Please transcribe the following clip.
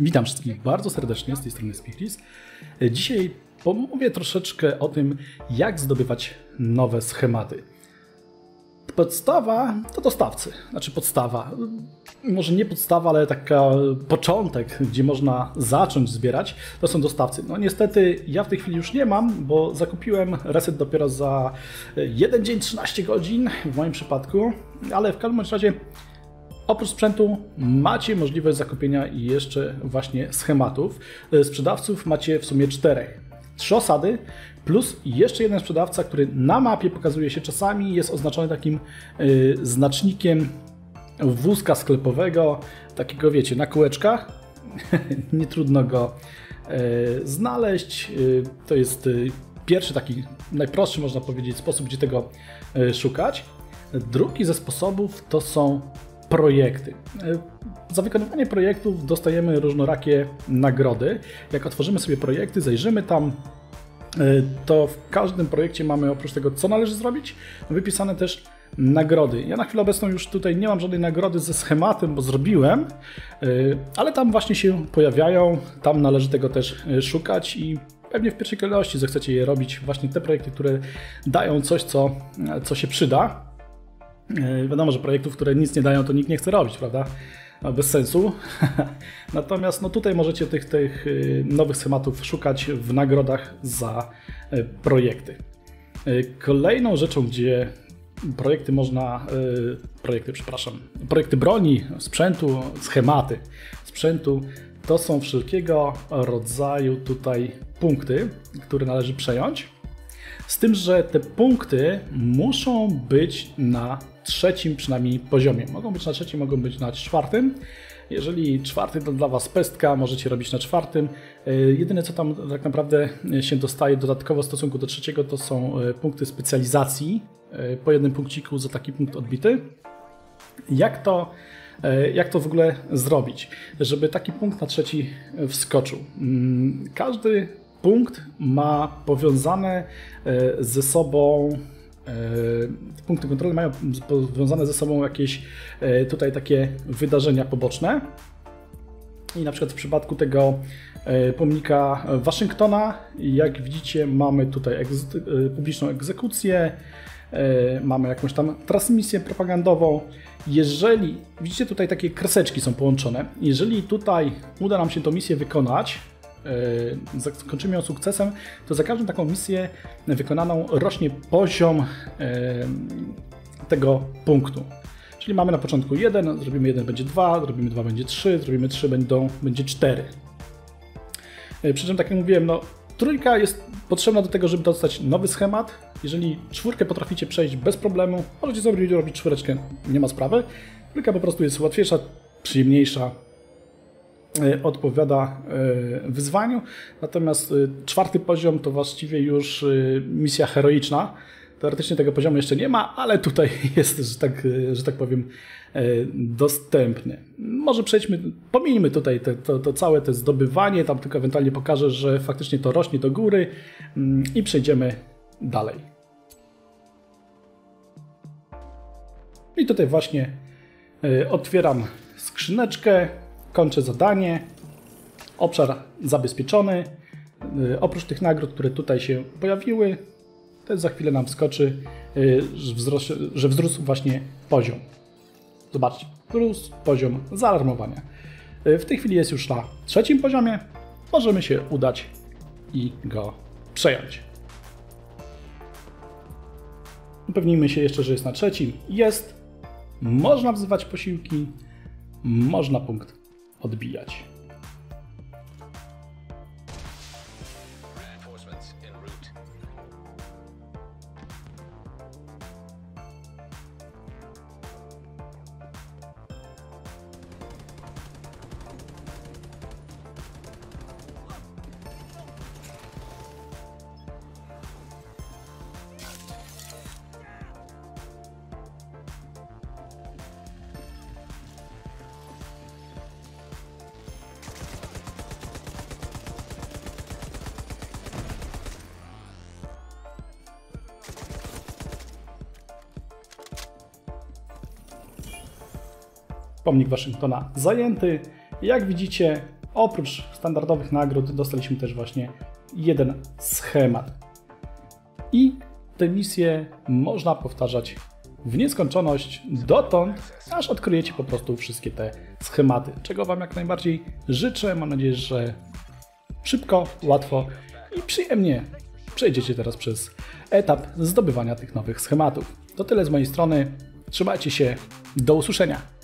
Witam wszystkich bardzo serdecznie, z tej strony Spichris. Dzisiaj pomówię troszeczkę o tym, jak zdobywać nowe schematy. Podstawa to dostawcy, znaczy podstawa, może nie podstawa, ale taka początek, gdzie można zacząć zbierać, to są dostawcy. No niestety ja w tej chwili już nie mam, bo zakupiłem reset dopiero za 1 dzień 13 godzin w moim przypadku, ale w każdym razie oprócz sprzętu macie możliwość zakupienia jeszcze właśnie schematów. Sprzedawców macie w sumie 4 osady plus jeszcze jeden sprzedawca, który na mapie pokazuje się czasami, jest oznaczony takim znacznikiem wózka sklepowego, takiego wiecie, na kółeczkach. Nie trudno go znaleźć. To jest pierwszy taki najprostszy, można powiedzieć, sposób, gdzie tego szukać. Drugi ze sposobów to są projekty. Za wykonywanie projektów dostajemy różnorakie nagrody. Jak otworzymy sobie projekty, zajrzymy tam, to w każdym projekcie mamy oprócz tego, co należy zrobić, wypisane też nagrody. Ja na chwilę obecną już tutaj nie mam żadnej nagrody ze schematem, bo zrobiłem, ale tam właśnie się pojawiają, tam należy tego też szukać i pewnie w pierwszej kolejności zechcecie je robić, właśnie te projekty, które dają coś, co się przyda. Wiadomo, że projektów, które nic nie dają, to nikt nie chce robić, prawda? Bez sensu. Natomiast no tutaj możecie tych nowych schematów szukać w nagrodach za projekty. Kolejną rzeczą, gdzie projekty broni, sprzętu, schematy sprzętu, to są wszelkiego rodzaju tutaj punkty, które należy przejąć. Z tym, że te punkty muszą być na trzecim przynajmniej poziomie. Mogą być na trzecim, mogą być na czwartym. Jeżeli czwarty to dla Was pestka, możecie robić na czwartym. Jedyne co tam tak naprawdę się dostaje dodatkowo w stosunku do trzeciego, to są punkty specjalizacji. Po jednym punkciku za taki punkt odbity. Jak to w ogóle zrobić, żeby taki punkt na trzeci wskoczył? Każdy punkt ma powiązane ze sobą, punkty kontrolne mają powiązane ze sobą jakieś tutaj takie wydarzenia poboczne. I na przykład w przypadku tego pomnika Waszyngtona, jak widzicie, mamy tutaj publiczną egzekucję, mamy jakąś tam transmisję propagandową. Jeżeli, widzicie, tutaj takie kreseczki są połączone, jeżeli tutaj uda nam się tą misję wykonać, zakończymy ją sukcesem, to za każdą taką misję wykonaną rośnie poziom tego punktu. Czyli mamy na początku 1, zrobimy 1, będzie 2, zrobimy 2, będzie 3, zrobimy 3, będzie 4. Przy czym, tak jak mówiłem, no, trójka jest potrzebna do tego, żeby dostać nowy schemat. Jeżeli czwórkę potraficie przejść bez problemu, możecie sobie robić czwóreczkę, nie ma sprawy. Trójka po prostu jest łatwiejsza, przyjemniejsza, odpowiada wyzwaniu, natomiast czwarty poziom to właściwie już misja heroiczna. Teoretycznie tego poziomu jeszcze nie ma, ale tutaj jest, że tak powiem, dostępny. Może pomijmy tutaj to całe to zdobywanie, tam tylko ewentualnie pokażę, że faktycznie to rośnie do góry i przejdziemy dalej. I tutaj właśnie otwieram skrzyneczkę. Kończę zadanie, obszar zabezpieczony. Oprócz tych nagród, które tutaj się pojawiły, też za chwilę nam wskoczy, że wzrósł właśnie poziom. Zobaczcie, wzrósł poziom zaalarmowania. W tej chwili jest już na trzecim poziomie, możemy się udać i go przejąć. Upewnijmy się jeszcze, że jest na trzecim. Jest, można wzywać posiłki, można punkt odbijać. Pomnik Waszyngtona zajęty, Jak widzicie, oprócz standardowych nagród dostaliśmy też właśnie jeden schemat. I te misje można powtarzać w nieskończoność dotąd, aż odkryjecie po prostu wszystkie te schematy, czego Wam jak najbardziej życzę. Mam nadzieję, że szybko, łatwo i przyjemnie przejdziecie teraz przez etap zdobywania tych nowych schematów. To tyle z mojej strony. Trzymajcie się. Do usłyszenia.